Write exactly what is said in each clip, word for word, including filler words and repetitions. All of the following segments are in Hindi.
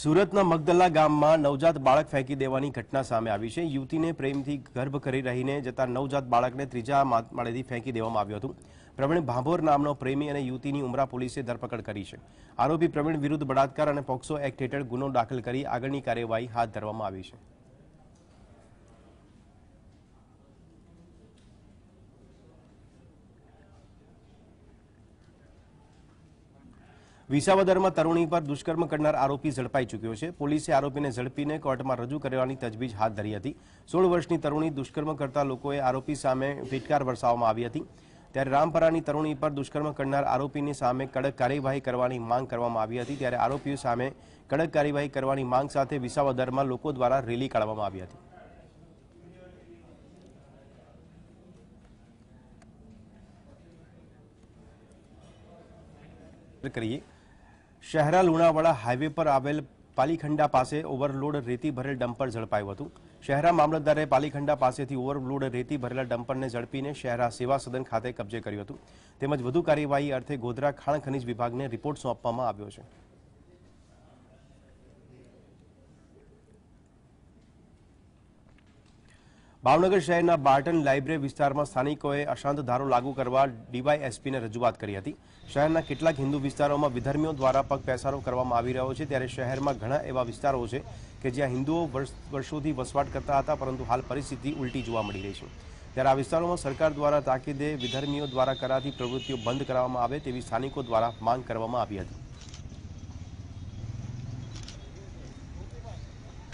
સુરતના મગદલ્લા ગામમાં નવજાત બાળક ફેંકી દેવાની ઘટના સામે આવી છે। યુવતીને પ્રેમથી ગર્ભ કરી રહીને જતા નવજાત બાળકને ત્રીજા માળેથી ફેંકી દેવામાં આવ્યું હતું। પ્રવીણ ભાંભોર નામનો પ્રેમી અને યુવતીની ઉમરા પોલીસે ધરપકડ કરી છે। આરોપી પ્રવીણ વિરુદ્ધ બળાત્કાર અને પોક્સો એક્ટ હેઠળ ગુનો દાખલ કરી આગળની કાર્યવાહી હાથ ધરવામાં આવી છે। विसावदर में तरुणी पर दुष्कर्म करनार आरोपी झड़पाई चुक्यो छे। पुलिसे आरोपी ने झड़पीने कोर्ट में रजू करवानी तजवीज हाथ धरी हती। सोल वर्षनी तरुणी दुष्कर्म करता लोकोए आरोपी सामे फीटकार वरसाववामां आवी हती। त्यारे रामपरानी तरुणी पर दुष्कर्म करनार आरोपीनी सामे कड़क कार्यवाही करवानी मांग करवामां आवी हती। त्यारे आरोपीओ सामे कड़क कार्यवाही करवानी मांग साथे विसावदर में लोको द्वारा रेली काढवामां आवी हती। करीए शहरा લુણાવાડા हाईवे पर आवेल पालीखंडा पास ओवरलोड रेती भरेल डम्पर झड़पायु हतुं। शहरा मामलतदारे पालीखंडा पासेथी ओवरलोड रेती भरेला डम्परने झड़पीने शहरा सेवा सदन खाते कब्जे कर्युं हतुं। તેમજ વધુ કાર્યવાહી અર્થે ગોધરા ખાણ ખનીજ વિભાગને રિપોર્ટ સોંપવામાં આવ્યો છે। भावनगर शहरना बार्टन लाइब्रे विस्तार में स्थानिकोए अशांत धारो लागू करवा डीवायएसपी ने रजूआत करी हती। शहरना केटलाक हिंदू विस्तारों में विधर्मीओ द्वारा पगपेसारो करवामां आवी रह्यो छे। त्यारे शहर में घणा एवा विस्तारों छे के ज्यां हिंदुओ वर्ष वर्षोथी वसवाट करता हता, परंतु हाल परिस्थिति उलटी जोवा मळी रही छे। त्यारे आ विस्तारों में सरकार द्वारा ताकीदे विधर्मीओ द्वारा कराती प्रवृत्तिओ बंध करवामां आवे तेवी स्थानिको द्वारा मांग करवामां आवी हती।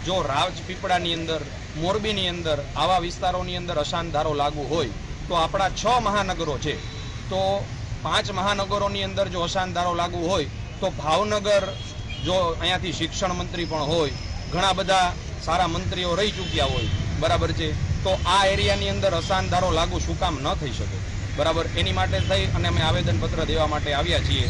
जो राजपीपळानी अंदर मोरबीनी अंदर आवा विस्तारोनी अंदर अशांत धारो लागू होय तो आपणा छ महानगरो छे, तो पांच महानगरोनी अंदर जो अशांत धारो लागू होय तो भावनगर जो अहींयाथी शिक्षण मंत्री पण होय, घणा बधा सारा मंत्रीओ रही चूक्या होय, बराबर छे, तो आ एरियानी अंदर अशांत धारो लागू शुं काम न थई शके, बराबर, एनी माटे थई अने अमे आवेदनपत्र देवा माटे આવ્યા છીએ।